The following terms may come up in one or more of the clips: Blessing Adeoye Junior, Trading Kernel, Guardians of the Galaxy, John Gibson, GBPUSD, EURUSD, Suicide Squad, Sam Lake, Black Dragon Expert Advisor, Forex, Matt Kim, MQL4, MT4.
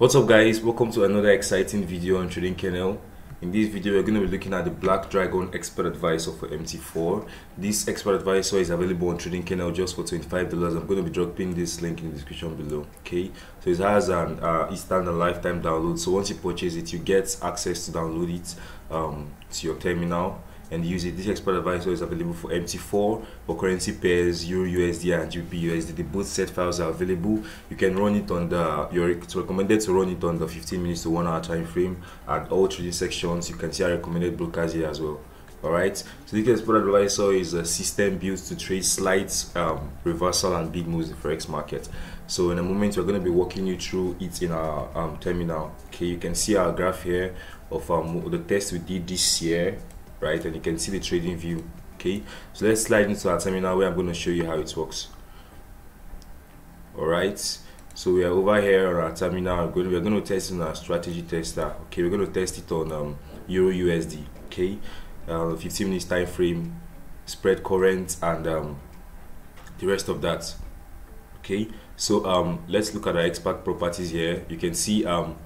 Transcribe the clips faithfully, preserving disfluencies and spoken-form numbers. What's up guys, welcome to another exciting video on Trading Kernel. In this video we're going to be looking at the Black Dragon Expert Advisor for M T four. This Expert Advisor is available on Trading Kernel just for twenty-five dollars. I'm going to be dropping this link in the description below. Okay, so it has an uh, instant and lifetime download, so once you purchase it you get access to download it um, to your terminal and use it. This Expert Advisor is available for M T four, for currency pairs, E U R U S D and G B P U S D. The both set files are available. You can run it on the, you're recommended to run it on the fifteen minutes to one hour time frame at all trading sections. You can see our recommended brokers here as well. Alright, so this Expert Advisor is a system built to trade slight um, reversal and big moves in the forex market. So in a moment we're going to be walking you through it in our um, terminal. Okay, you can see our graph here of um, the test we did this year. Right, and you can see the trading view. Okay, so let's slide into our terminal where I'm going to show you how it works. All right, so we are over here on our terminal. We're going to, we're going to test in our strategy tester. Okay, we're going to test it on um, E U R U S D. Okay, uh, fifteen minutes time frame, spread current, and um, the rest of that. Okay, so um, let's look at our expert properties here. You can see um,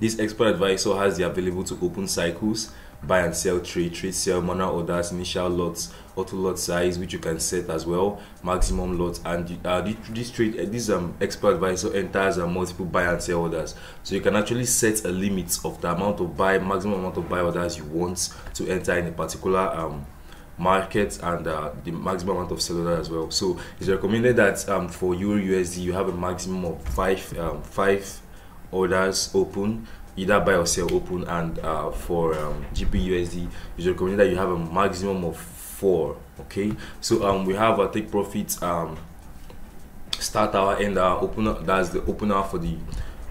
this Expert Advisor has the available to open cycles, buy and sell trade, trade sell, manual orders, initial lots, auto lot size, which you can set as well, maximum lot, and uh, this trade, this um Expert Advisor enters a multiple buy and sell orders, so you can actually set a limit of the amount of buy, maximum amount of buy orders you want to enter in a particular um market, and uh, the maximum amount of sell orders as well. So it's recommended that um for E U R U S D you have a maximum of five um five orders open, either buy or sell open, and uh, for um, G B P U S D it's recommended that you have a maximum of four. Okay, so um we have a take profit um start hour and uh opener. That's the opener for the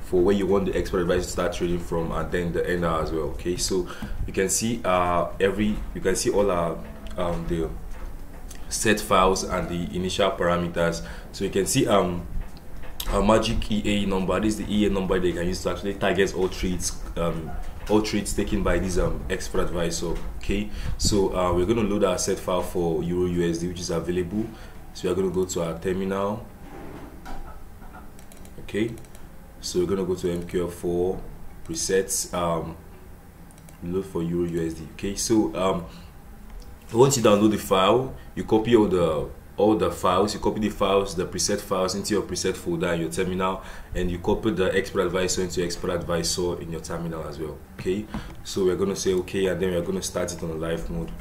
for where you want the Expert Advisor to start trading from, and then the end hour as well. Okay, so you can see uh every you can see all our um the set files and the initial parameters. So you can see um our magic E A number. This is the E A number they can use to actually target all trades, um, all trades taken by this um, Expert Advisor. Okay, so uh, we're going to load our set file for E U R U S D, which is available. So we're going to go to our terminal. Okay, so we're going to go to M Q L four presets, um, load for E U R U S D. Okay, so um, once you download the file, you copy all the all the files, you copy the files, the preset files into your preset folder in your terminal, and you copy the Expert Advisor into your Expert Advisor in your terminal as well. Okay, so we're going to say okay, and then we're going to start it on live mode.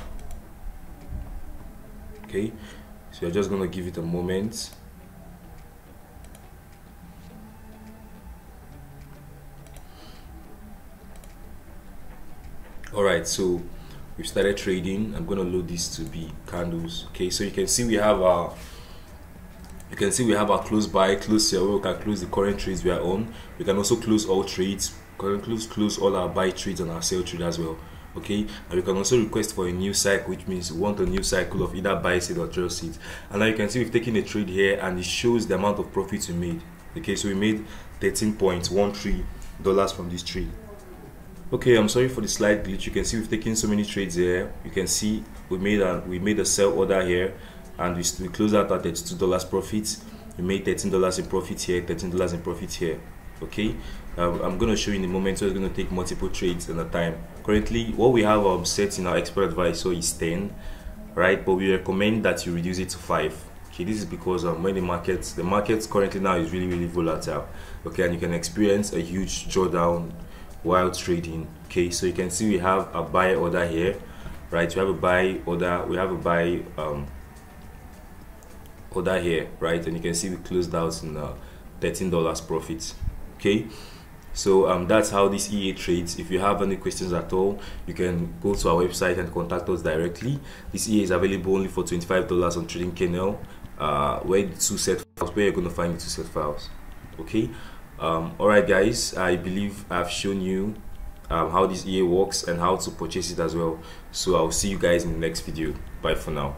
Okay, so you're just going to give it a moment. All right, so we started trading. I'm gonna load this to be candles. Okay, so you can see we have our you can see we have our close buy, close sell. We can close the current trades we are on. We can also close all trades, can close close all our buy trades and our sell trade as well. Okay, and we can also request for a new cycle, which means we want a new cycle of either buy seed or trail seed. And now you can see we've taken a trade here, and it shows the amount of profits we made. Okay, so we made thirteen point one three dollars from this trade. Okay, I'm sorry for the slight glitch. You can see we've taken so many trades here. You can see we made a we made a sell order here, and we, we closed out at thirty-two dollars profits. We made thirteen dollars in profit here, thirteen dollars in profit here. Okay, um, I'm going to show you in a moment. So it's going to take multiple trades at a time. Currently, what we have um, set in our Expert Advisor is ten, right? But we recommend that you reduce it to five. Okay, this is because um, when the markets the markets currently now is really really volatile. Okay, and you can experience a huge drawdown while trading. Okay, so you can see we have a buy order here, right? We have a buy order, we have a buy um, order here, right? And you can see we closed out in uh, thirteen dollars profit. Okay, so um, that's how this E A trades. If you have any questions at all, you can go to our website and contact us directly. This E A is available only for twenty-five dollars on Trading Kernel, uh, where the two set files, where you're going to find the two set files. Okay. Um, Alright guys, I believe I've shown you um, how this E A works and how to purchase it as well. So I'll see you guys in the next video. Bye for now.